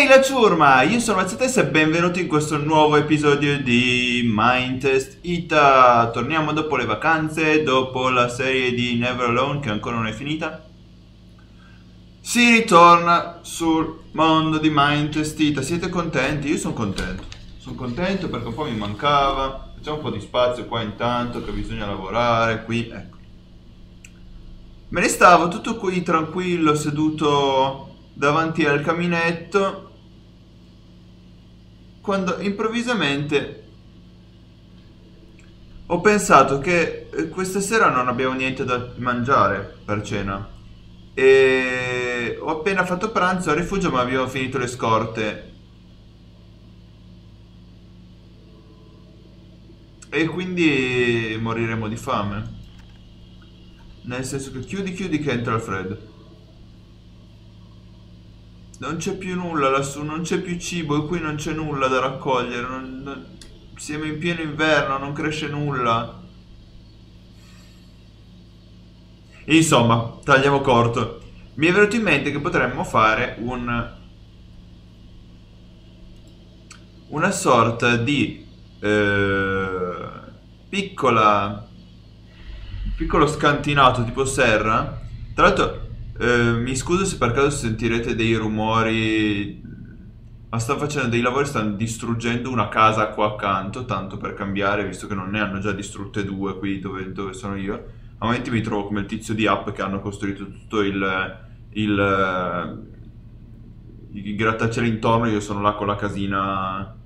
Ehi la ciurma, io sono Shantae's e benvenuti in questo nuovo episodio di Minetest Ita. Torniamo dopo le vacanze, dopo la serie di Never Alone che ancora non è finita. Si ritorna sul mondo di Minetest Ita. Siete contenti? Io sono contento. Sono contento perché un po' mi mancava. Facciamo un po' di spazio qua intanto che bisogna lavorare qui, ecco. Me ne stavo tutto qui tranquillo, seduto davanti al caminetto, quando improvvisamente ho pensato che questa sera non abbiamo niente da mangiare per cena e ho appena fatto pranzo a rifugio, ma abbiamo finito le scorte e quindi moriremo di fame, nel senso che chiudi che entra il freddo. Non c'è più nulla lassù, non c'è più cibo, qui non c'è nulla da raccogliere, siamo in pieno inverno, non cresce nulla. Insomma, tagliamo corto. Mi è venuto in mente che potremmo fare una sorta di piccolo scantinato tipo serra. Tra l'altro mi scuso se per caso sentirete dei rumori, ma stanno facendo dei lavori, stanno distruggendo una casa qua accanto, tanto per cambiare, visto che non ne hanno già distrutte due qui dove sono io. A momenti mi trovo come il tizio di App che hanno costruito tutto il grattacielo intorno, io sono là con la casina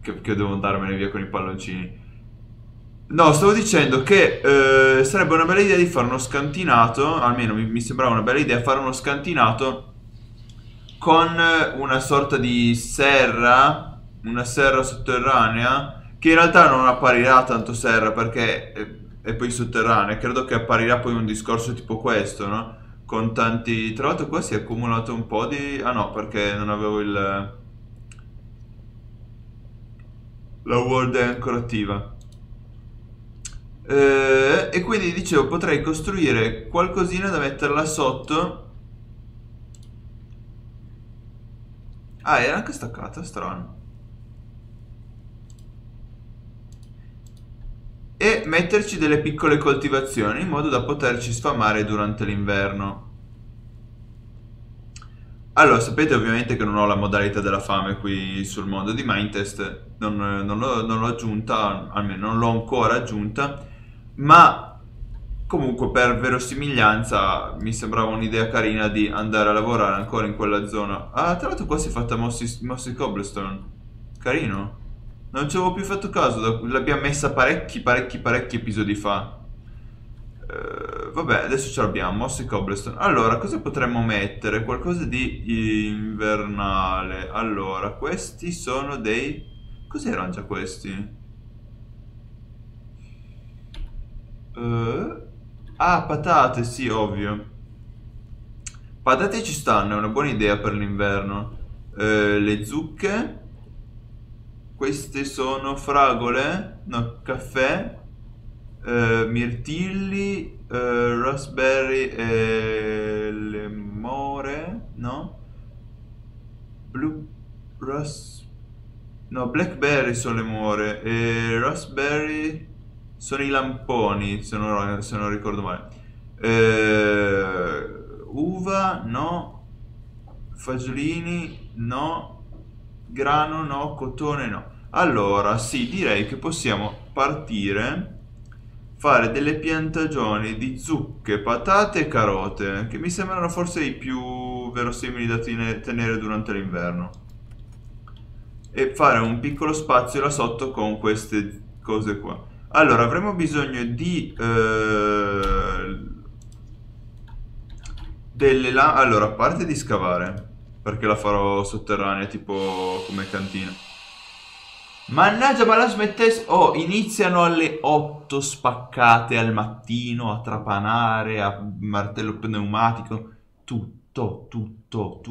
che devo andarmene via con i palloncini. No, stavo dicendo che sarebbe una bella idea di fare uno scantinato, almeno mi sembrava una bella idea fare uno scantinato con una sorta di serra, una serra sotterranea, che in realtà non apparirà tanto serra perché è poi sotterranea, credo che apparirà poi un discorso tipo questo, no? Con tanti... Tra l'altro qua si è accumulato un po' di... Ah no, perché non avevo la world è ancora attiva. E quindi dicevo, potrei costruire qualcosina da metterla sotto. Ah, era anche staccata, strano. E metterci delle piccole coltivazioni in modo da poterci sfamare durante l'inverno. Allora, sapete ovviamente che non ho la modalità della fame qui sul mondo di Minetest, non l'ho aggiunta, almeno non l'ho ancora aggiunta. Ma comunque per verosimiglianza mi sembrava un'idea carina di andare a lavorare ancora in quella zona. Ah, tra l'altro qua si è fatta mossi cobblestone. Carino. Non ci avevo più fatto caso, l'abbiamo messa parecchi episodi fa. Vabbè, adesso ce l'abbiamo, mossi cobblestone. Allora, cosa potremmo mettere? Qualcosa di invernale. Allora, questi sono dei... Cos'erano già questi? Patate, sì, ovvio. Patate ci stanno, è una buona idea per l'inverno. Le zucche. Queste sono fragole. No, caffè. Mirtilli. Raspberry e le more. No, blackberry sono le more. E raspberry sono i lamponi, se non ricordo male. Uva, no. Fagiolini, no. Grano, no. Cotone, no. Allora, sì, direi che possiamo partire, fare delle piantagioni di zucche, patate e carote, che mi sembrano forse i più verosimili da tenere durante l'inverno. E fare un piccolo spazio là sotto con queste cose qua. Allora, avremo bisogno di allora, a parte di scavare, perché la farò sotterranea, tipo come cantina. Mannaggia, ma la smettesse... Oh, iniziano alle 8 spaccate al mattino a trapanare, a martello pneumatico. Tutto,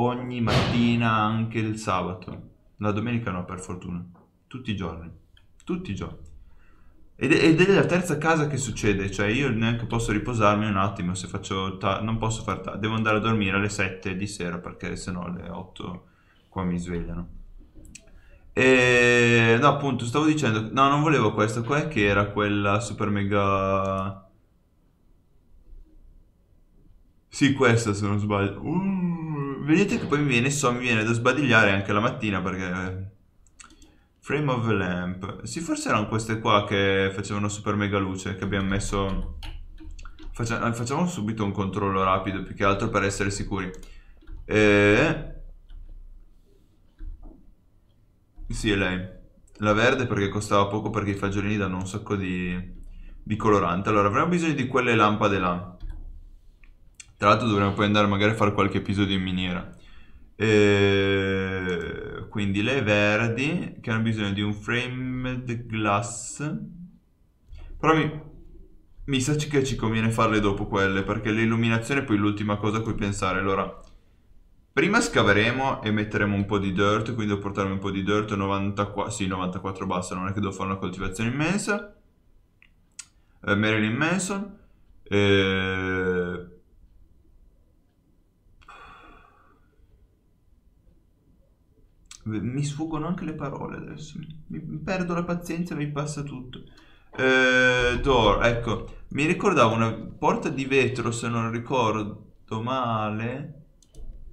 ogni mattina, anche il sabato. La domenica no, per fortuna. Tutti i giorni. Ed è la terza casa che succede, cioè io neanche posso riposarmi un attimo, se faccio non posso fare, devo andare a dormire alle 7 di sera perché sennò alle 8 Poi mi svegliano. E no, appunto, stavo dicendo, no, non volevo questa qua, che era quella super mega... Sì, questa, se non sbaglio. Vedete che poi mi viene, so, mi viene da sbadigliare anche la mattina perché... Frame of the Lamp. Sì, forse erano queste qua che facevano super mega luce, che abbiamo messo... Facciamo subito un controllo rapido, più che altro per essere sicuri. Sì, è lei. La verde perché costava poco, perché i fagiolini danno un sacco di colorante. Allora, avremo bisogno di quelle lampade là. Tra l'altro dovremmo poi andare magari a fare qualche episodio in miniera. Quindi le verdi, che hanno bisogno di un framed glass. Però mi sa che ci conviene farle dopo quelle, perché l'illuminazione è poi l'ultima cosa a cui pensare. Allora, prima scaveremo e metteremo un po' di dirt, quindi devo portarmi un po' di dirt, 94, sì, 94 basta, non è che devo fare una coltivazione immensa. Marilyn Manson. Mi sfuggono anche le parole adesso, mi perdo la pazienza, mi passa tutto. Door, ecco, mi ricordavo una porta di vetro, se non ricordo male.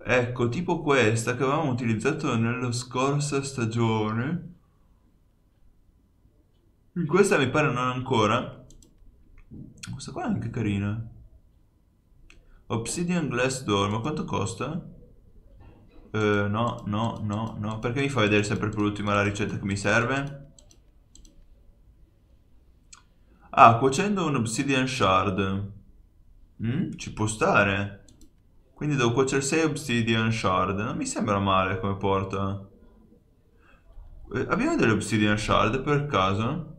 Ecco, tipo questa che avevamo utilizzato nella scorsa stagione. In questa mi pare non ancora. Questa qua è anche carina. Obsidian Glass Door, ma quanto costa? No, no, no, no. Perché mi fa vedere sempre per ultima la ricetta che mi serve? Ah, cuocendo un obsidian shard. Ci può stare. Quindi devo cuocere 6 obsidian shard. Non mi sembra male come porta. Abbiamo delle obsidian shard per caso?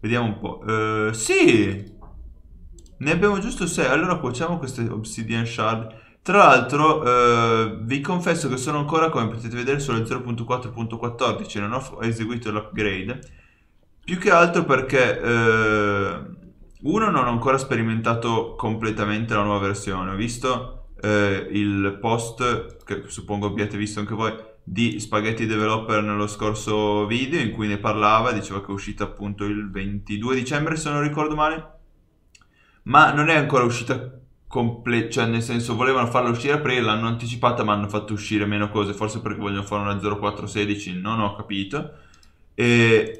Vediamo un po'. Sì! Ne abbiamo giusto 6. Allora cuociamo queste obsidian shard. Tra l'altro vi confesso che sono ancora, come potete vedere, solo 0.4.14, non ho eseguito l'upgrade. Più che altro perché uno, non ho ancora sperimentato completamente la nuova versione. Ho visto il post, che suppongo abbiate visto anche voi, di Spaghetti Developer nello scorso video, in cui ne parlava, diceva che è uscita appunto il 22 dicembre se non ricordo male, ma non è ancora uscita cioè, nel senso, volevano farla uscire a aprile, l'hanno anticipata ma hanno fatto uscire meno cose, forse perché vogliono fare una 0416, non ho capito. E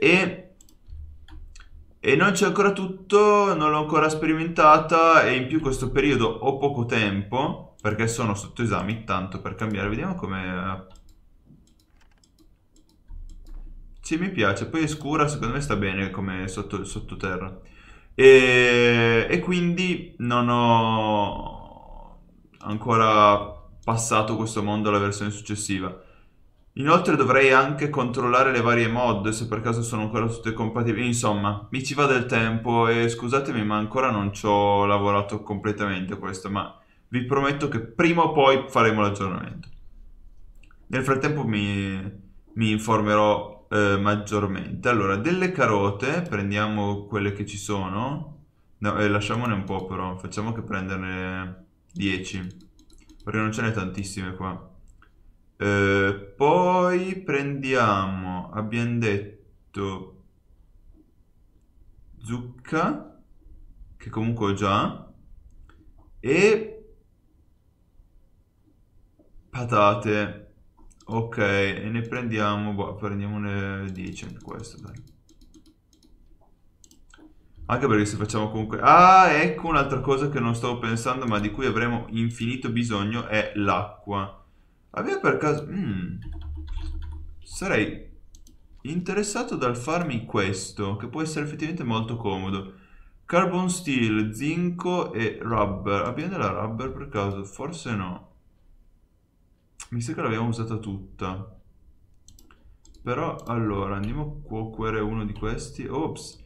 non c'è ancora tutto, non l'ho ancora sperimentata, e in più questo periodo ho poco tempo perché sono sotto esami, tanto per cambiare. Vediamo come... Sì, mi piace, poi è scura, secondo me sta bene come sottoterra. E quindi non ho ancora passato questo mondo alla versione successiva. Inoltre dovrei anche controllare le varie mod, se per caso sono ancora tutte compatibili. Insomma, mi ci va del tempo e scusatemi, ma ancora non ci ho lavorato completamente questo, ma vi prometto che prima o poi faremo l'aggiornamento. Nel frattempo mi informerò maggiormente. Allora, delle carote, prendiamo quelle che ci sono. No, lasciamone un po', però facciamo che prenderne 10, perché non ce n'è tantissime qua. Poi prendiamo, abbiamo detto, zucca, che comunque ho già, e patate. Ok, e ne prendiamo, boh, prendiamone 10 anche questo, dai. Anche perché se facciamo comunque... Ah, ecco un'altra cosa che non stavo pensando, ma di cui avremo infinito bisogno, è l'acqua. Avevo per caso... Sarei interessato dal farmi questo, che può essere effettivamente molto comodo. Carbon steel, zinco e rubber. Abbiamo della rubber per caso? Forse no. Mi sa che l'abbiamo usata tutta. Però, allora, andiamo a cuocere uno di questi. Ops.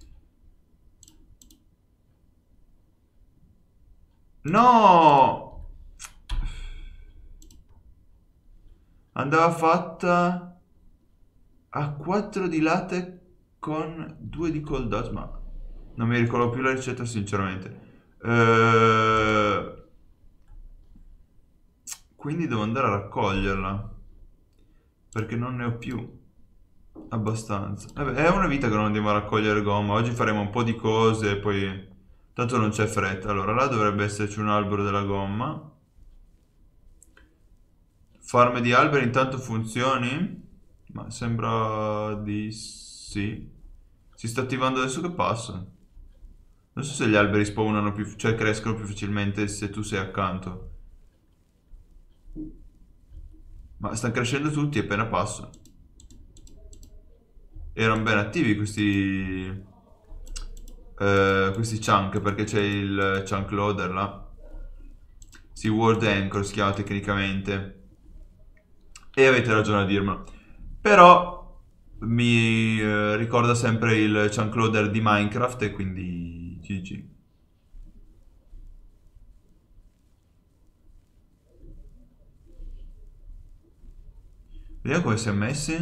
No! Andava fatta a 4 di latte con 2 di cold out, ma non mi ricordo più la ricetta, sinceramente. Quindi devo andare a raccoglierla, perché non ne ho più abbastanza. Vabbè, è una vita che non andiamo a raccogliere gomma. Oggi faremo un po' di cose, poi tanto non c'è fretta. Allora, là dovrebbe esserci un albero della gomma. Farme di alberi intanto funzioni? Ma sembra di sì. Si sta attivando adesso che passo. Non so se gli alberi spawnano più, cioè crescono più facilmente se tu sei accanto. Ma stanno crescendo tutti appena passo. Erano ben attivi questi questi chunk, perché c'è il chunk loader là. Si world anchor si chiama tecnicamente. E avete ragione a dirmelo. Però mi ricorda sempre il chunk loader di Minecraft e quindi GG. Vediamo come si è messi.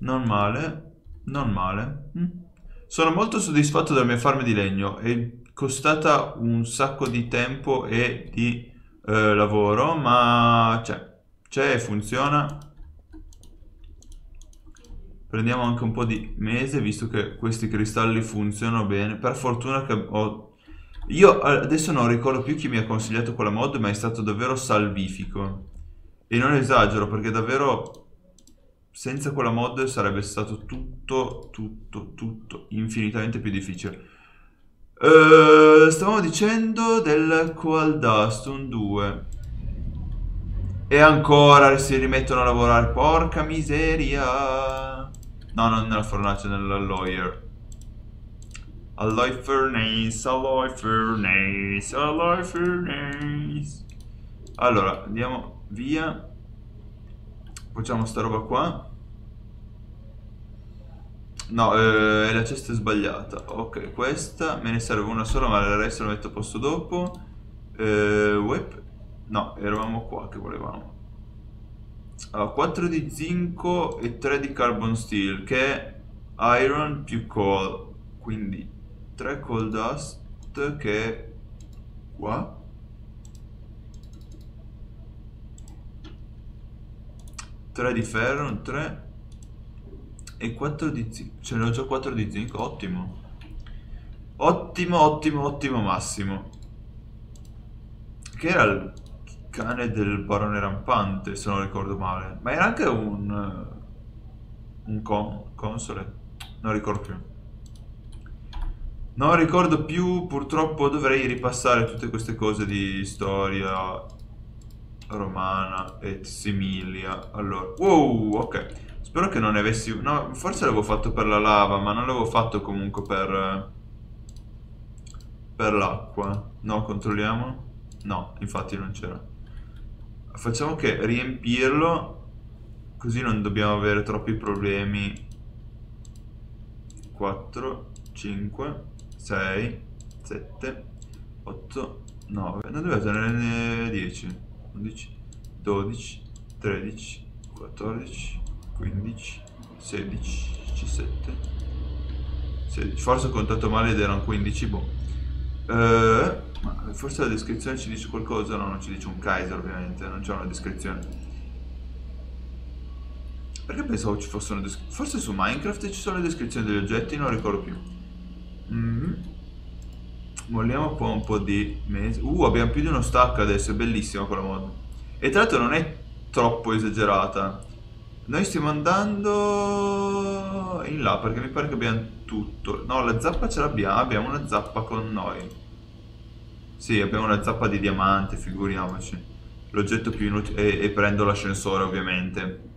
Non male. Non male. Sono molto soddisfatto della mia farm di legno. È costata un sacco di tempo e di lavoro, ma c'è e funziona. Prendiamo anche un po' di mese, visto che questi cristalli funzionano bene. Per fortuna che ho... Io adesso non ricordo più chi mi ha consigliato quella mod, ma è stato davvero salvifico. E non esagero, perché davvero senza quella mod sarebbe stato tutto infinitamente più difficile. Stavamo dicendo del Coal Dust, un 2. E ancora si rimettono a lavorare, porca miseria. No, non nella fornace, nell'alloyer. Alloy furnace, alloy furnace, alloy furnace. Allora, andiamo via. Facciamo sta roba qua. No, è la cesta sbagliata. Ok, questa, me ne serve una sola, ma il resto lo metto a posto dopo. Whip. No, eravamo qua che volevamo. Allora, 4 di zinco e 3 di carbon steel, che è iron più coal. Quindi 3 coal dust, che è qua. Di ferro, un 3 e 4 di zinco. Ce ne ho già 4 di zinco, ottimo. Ottimo Massimo. Che era il cane del barone rampante, se non ricordo male. Ma era anche un console. Non ricordo più. Non ricordo più, purtroppo dovrei ripassare tutte queste cose di storia romana et similia. Allora, wow, ok. Spero che non ne avessi... No, forse l'avevo fatto per la lava, ma non l'avevo fatto comunque per l'acqua. No, controlliamo. No, infatti non c'era. Facciamo che riempirlo, così non dobbiamo avere troppi problemi. 4, 5, 6, 7, 8, 9. Non dobbiamo tenerne 10. 11, 12, 13, 14, 15, 16, 17, 16. Forse ho contato male ed erano 15, boh. Ma forse la descrizione ci dice qualcosa. No, non ci dice un Kaiser, ovviamente. Non c'è una descrizione. Perché pensavo ci fosse una descrizione? Forse su Minecraft ci sono le descrizioni degli oggetti, non ricordo più. Molliamo un po' di mese. Abbiamo più di uno stack adesso, è bellissima quella mod. E tra l'altro non è troppo esagerata. Noi stiamo andando in là, perché mi pare che abbiamo tutto. No, la zappa ce l'abbiamo, abbiamo una zappa con noi. Sì, abbiamo una zappa di diamante, figuriamoci. L'oggetto più inutile. E prendo l'ascensore, ovviamente.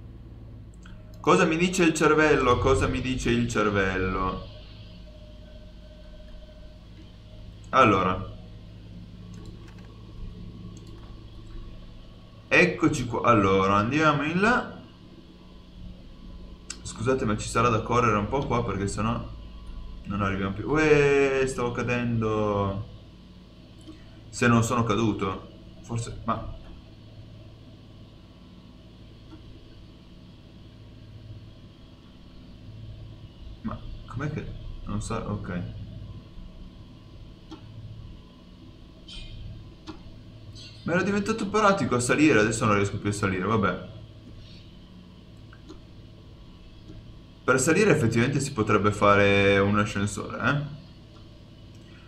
Cosa mi dice il cervello? Cosa mi dice il cervello? Allora, eccoci qua. Allora, andiamo in là. Scusate, ma ci sarà da correre un po' qua, perché sennò non arriviamo più. Uè, stavo cadendo. Se non sono caduto. Forse, ma... Ma com'è che... Non so, ok. Ma era diventato pratico a salire, adesso non riesco più a salire, vabbè. Per salire effettivamente si potrebbe fare un ascensore, eh?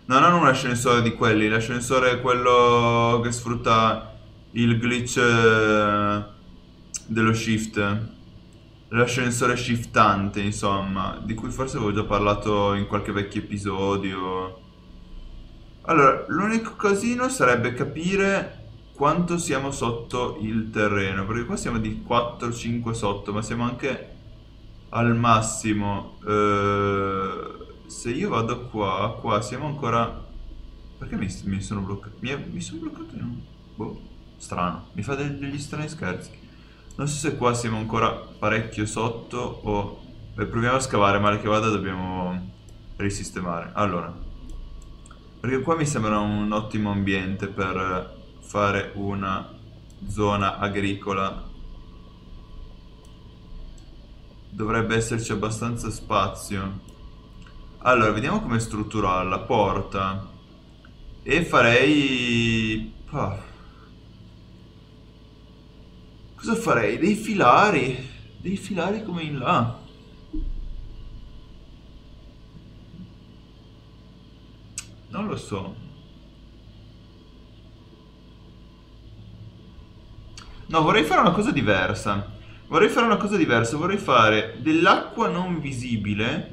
No, non un ascensore di quelli, l'ascensore è quello che sfrutta il glitch dello shift. L'ascensore shiftante, insomma, di cui forse avevo già parlato in qualche vecchio episodio. Allora, l'unico casino sarebbe capire quanto siamo sotto il terreno, perché qua siamo di 4-5 sotto, ma siamo anche al massimo. Se io vado qua, siamo ancora... Perché mi sono bloccato? Mi sono bloccato in un... Boh, strano. Mi fa degli strani scherzi. Non so se qua siamo ancora parecchio sotto o... Beh, proviamo a scavare, male che vada dobbiamo risistemare. Allora. Perché qua mi sembra un ottimo ambiente per fare una zona agricola. Dovrebbe esserci abbastanza spazio. Allora, vediamo come strutturarla. Porta. E farei... Oh. Cosa farei? Dei filari. Dei filari come in là. Non lo so. No, vorrei fare una cosa diversa. Vorrei fare dell'acqua non visibile...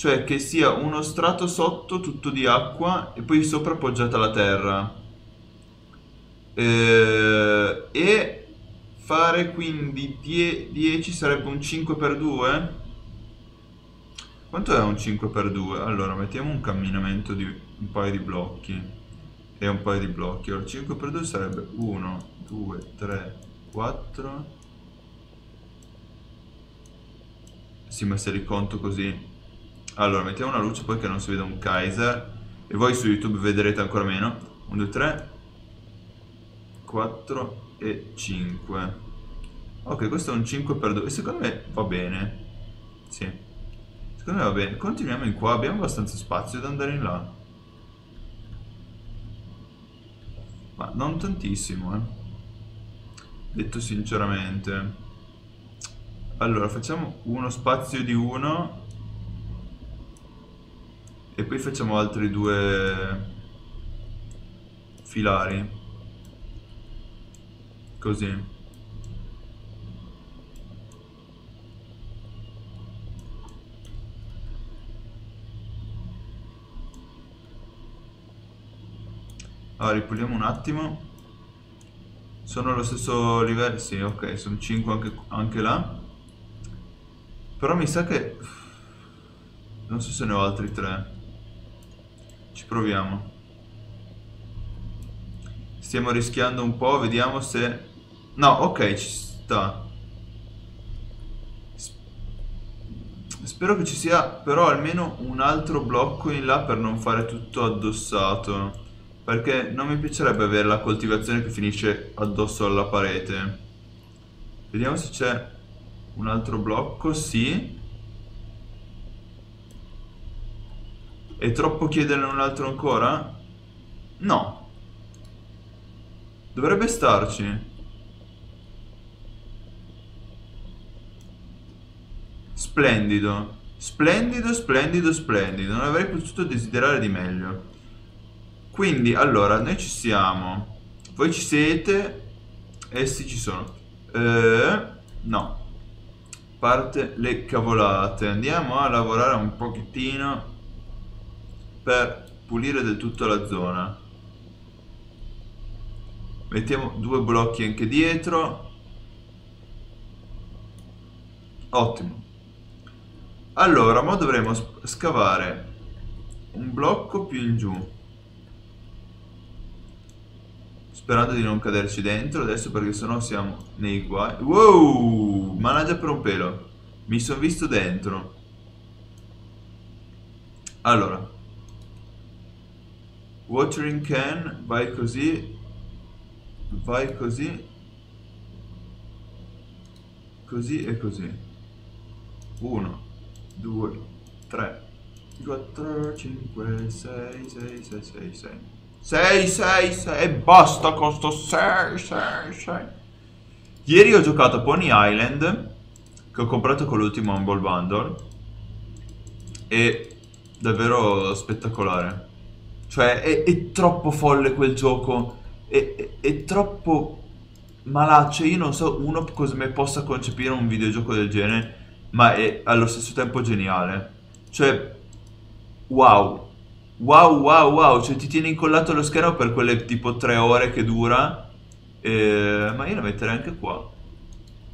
Cioè che sia uno strato sotto tutto di acqua e poi sopra appoggiata la terra. E fare quindi 10 sarebbe un 5x2. Quanto è un 5x2? Allora mettiamo un camminamento di un paio di blocchi. E un paio di blocchi. Allora 5x2 sarebbe 1, 2, 3, 4. Sì, ma se li conto così... Allora, mettiamo una luce poi che non si veda un Kaiser. E voi su YouTube vedrete ancora meno. 1, 2, 3, 4 e 5. Ok, questo è un 5x2. E secondo me va bene. Sì. Secondo me va bene. Continuiamo in qua. Abbiamo abbastanza spazio da andare in là. Ma non tantissimo, eh. Detto sinceramente. Allora, facciamo uno spazio di 1. E poi facciamo altri 2 filari. Così. Allora, ripuliamo un attimo. Sono allo stesso livello? Sì, ok, sono 5 anche là. Però mi sa che... Non so se ne ho altri 3. Ci proviamo. Stiamo rischiando un po', vediamo se... No, ok, ci sta. Spero che ci sia però almeno un altro blocco in là per non fare tutto addossato. Perché non mi piacerebbe avere la coltivazione che finisce addosso alla parete. Vediamo se c'è un altro blocco, sì. È troppo chiederne un altro ancora? No. Dovrebbe starci. Splendido. Splendido, splendido, splendido. Non avrei potuto desiderare di meglio. Quindi, allora, noi ci siamo. Voi ci siete? Eh sì, ci sono. No. Parte le cavolate. Andiamo a lavorare un pochettino... per pulire del tutto la zona. Mettiamo 2 blocchi anche dietro. Ottimo. Allora, mo dovremo scavare un blocco più in giù, sperando di non caderci dentro adesso, perché sennò siamo nei guai. Wow! Managgia per un pelo. Mi sono visto dentro. Allora, watering can, vai così, vai così, così e così. 1, 2, 3, 4, 5, 6, 6, 6, 6, 6. 6, basta con sto 6. Ieri ho giocato a Pony Island, che ho comprato con l'ultimo Humble Bundle, e davvero spettacolare. Cioè è troppo folle quel gioco, è troppo malaccio. Io non so uno come possa concepire un videogioco del genere, ma è allo stesso tempo geniale. Cioè wow, cioè ti tiene incollato allo schermo per quelle tipo 3 ore che dura. Ma io la metterei anche qua,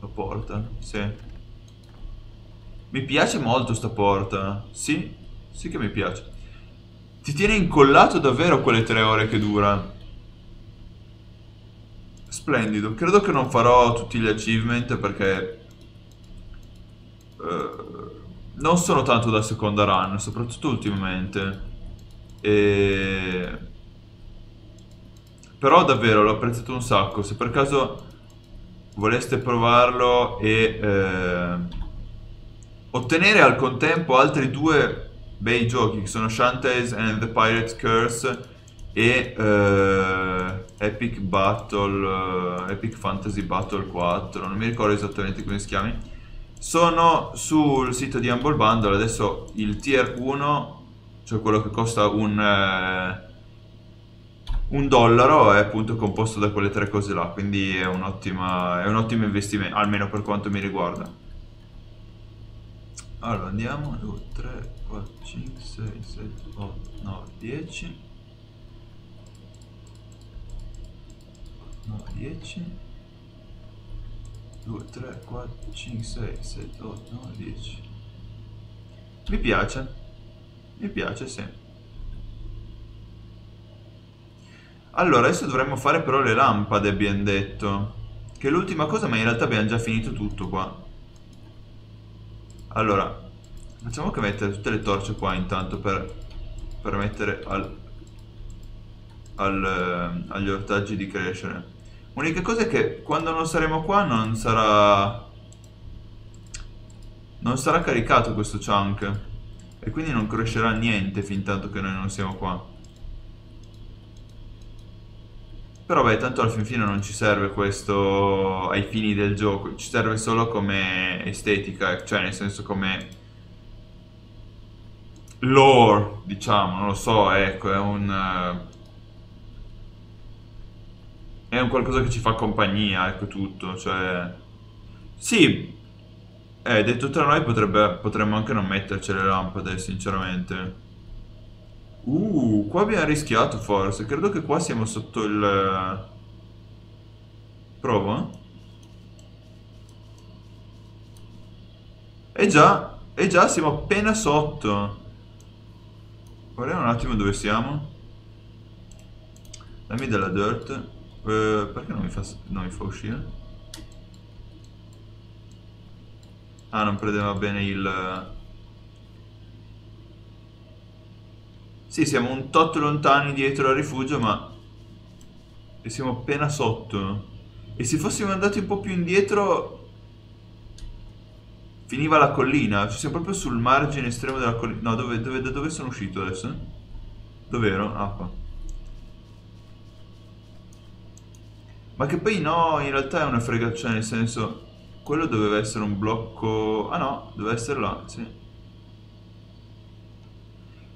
la porta, sì. Mi piace molto sta porta, sì, sì che mi piace. Ti tiene incollato davvero quelle 3 ore che dura. Splendido. Credo che non farò tutti gli achievement perché non sono tanto da seconda run, soprattutto ultimamente. Però davvero l'ho apprezzato un sacco. Se per caso voleste provarlo e ottenere al contempo altri 2 bei giochi, che sono Shantae's and the Pirate Curse e Epic Fantasy Battle 4, non mi ricordo esattamente come si chiami. Sono sul sito di Humble Bundle. Adesso il tier 1, cioè quello che costa un dollaro, è appunto composto da quelle 3 cose là, quindi è un ottimo investimento, almeno per quanto mi riguarda. Allora andiamo, 2, 3, 4, 5, 6, 7, 8, 9, 10. 9, 10 2, 3, 4, 5, 6, 7, 8, 9, 10. Mi piace. Mi piace, sì. Allora, adesso dovremmo fare però le lampade, abbiamo detto. Che è l'ultima cosa, ma in realtà abbiamo già finito tutto qua. Allora, facciamo che mettere tutte le torce qua intanto per mettere agli ortaggi di crescere. L'unica cosa è che quando non saremo qua non sarà caricato questo chunk, e quindi non crescerà niente fin tanto che noi non siamo qua. Però beh, tanto alla fin fine non ci serve questo ai fini del gioco, ci serve solo come estetica, cioè nel senso come lore, diciamo, non lo so, ecco, è un qualcosa che ci fa compagnia, ecco tutto, cioè... Sì, detto tra noi potremmo anche non metterci le lampade, sinceramente. Qua abbiamo rischiato forse, credo che qua siamo sotto il... Provo? E già siamo appena sotto. Guardiamo un attimo dove siamo. Dammi della dirt. Perché non mi fa uscire? Ah, non prendeva bene il... Sì, siamo un tot lontani dietro al rifugio, ma... E siamo appena sotto. E se fossimo andati un po' più indietro... Finiva la collina. Ci siamo proprio sul margine estremo della collina. No, da dove sono uscito adesso? Dov'ero? Ah, qua. Ma che poi no, in realtà è una fregaccia, nel senso... Quello doveva essere un blocco... Ah no, doveva essere là, sì.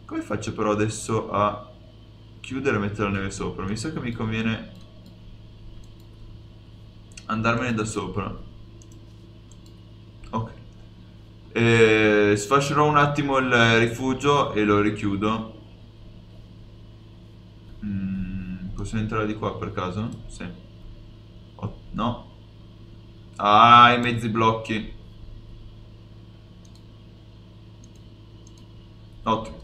Come faccio però adesso a chiudere e mettere la neve sopra? Mi sa che mi conviene andarmene da sopra. Ok. Sfascerò un attimo il rifugio e lo richiudo. Possiamo entrare di qua per caso? Sì. No. Ah, i mezzi blocchi. Ottimo.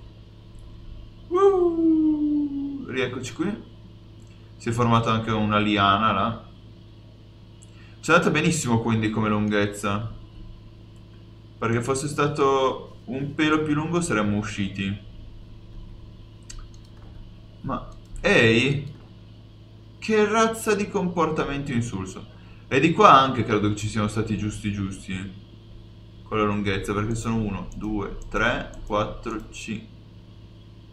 Rieccoci qui. Si è formata anche una liana là. Ci è andata benissimo quindi come lunghezza. Perché fosse stato un pelo più lungo saremmo usciti. Ma... Ehi! Che razza di comportamento insulso. E di qua anche credo che ci siano stati giusti con la lunghezza, perché sono 1, 2, 3, 4, 5,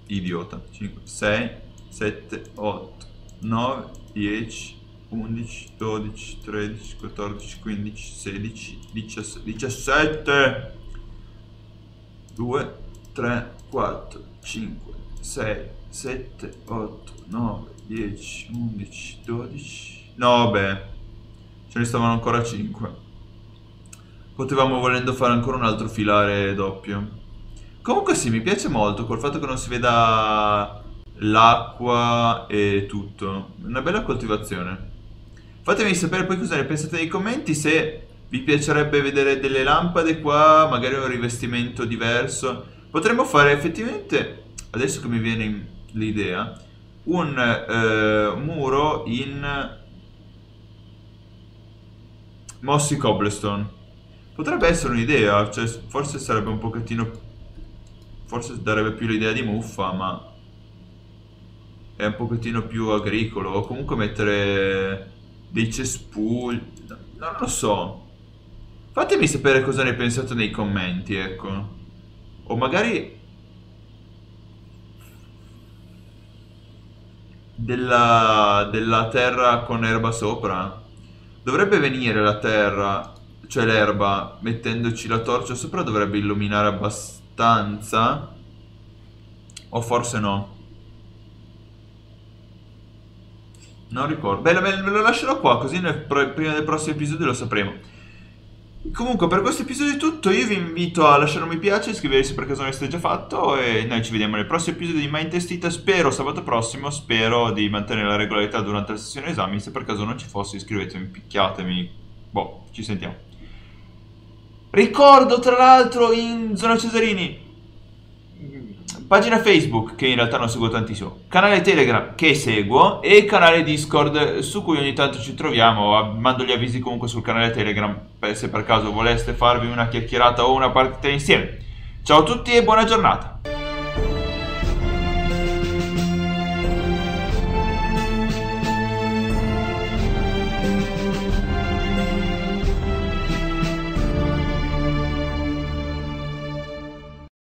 idiota, 5, 6, 7, 8, 9, 10, 11, 12, 13, 14, 15, 16, 17, 2, 3, 4, 5, 6, 7, 8, 9, 10, 11, 12, no beh, ce ne stavano ancora 5. Potevamo volendo fare ancora un altro filare doppio. Comunque sì, mi piace molto col fatto che non si veda l'acqua e tutto. Una bella coltivazione. Fatemi sapere poi cosa ne pensate nei commenti, se vi piacerebbe vedere delle lampade qua, magari un rivestimento diverso. Potremmo fare effettivamente, adesso che mi viene l'idea, un muro in mossi cobblestone. Potrebbe essere un'idea, cioè forse sarebbe un pochettino... Forse darebbe più l'idea di muffa, ma è un pochettino più agricolo. O comunque mettere dei cespugli, non lo so. Fatemi sapere cosa ne pensate nei commenti, ecco. O magari della terra con erba sopra. Dovrebbe venire la terra, cioè l'erba, mettendoci la torcia sopra dovrebbe illuminare abbastanza. O forse no, non ricordo. Beh, ve lo lascerò qua, così prima del prossimo episodio lo sapremo. Comunque per questo episodio è tutto. Io vi invito a lasciare un mi piace, iscrivervi se per caso non l'avete già fatto, e noi ci vediamo nel prossimo episodio di Minetest Ita. Spero sabato prossimo, spero di mantenere la regolarità durante la sessione esami. Se per caso non ci fosse, iscrivetemi, picchiatemi, boh, ci sentiamo. Ricordo tra l'altro in Zona Cesarini, pagina Facebook che in realtà non seguo tantissimo, canale Telegram che seguo e canale Discord su cui ogni tanto ci troviamo. Mando gli avvisi comunque sul canale Telegram se per caso voleste farvi una chiacchierata o una partita insieme. Ciao a tutti e buona giornata.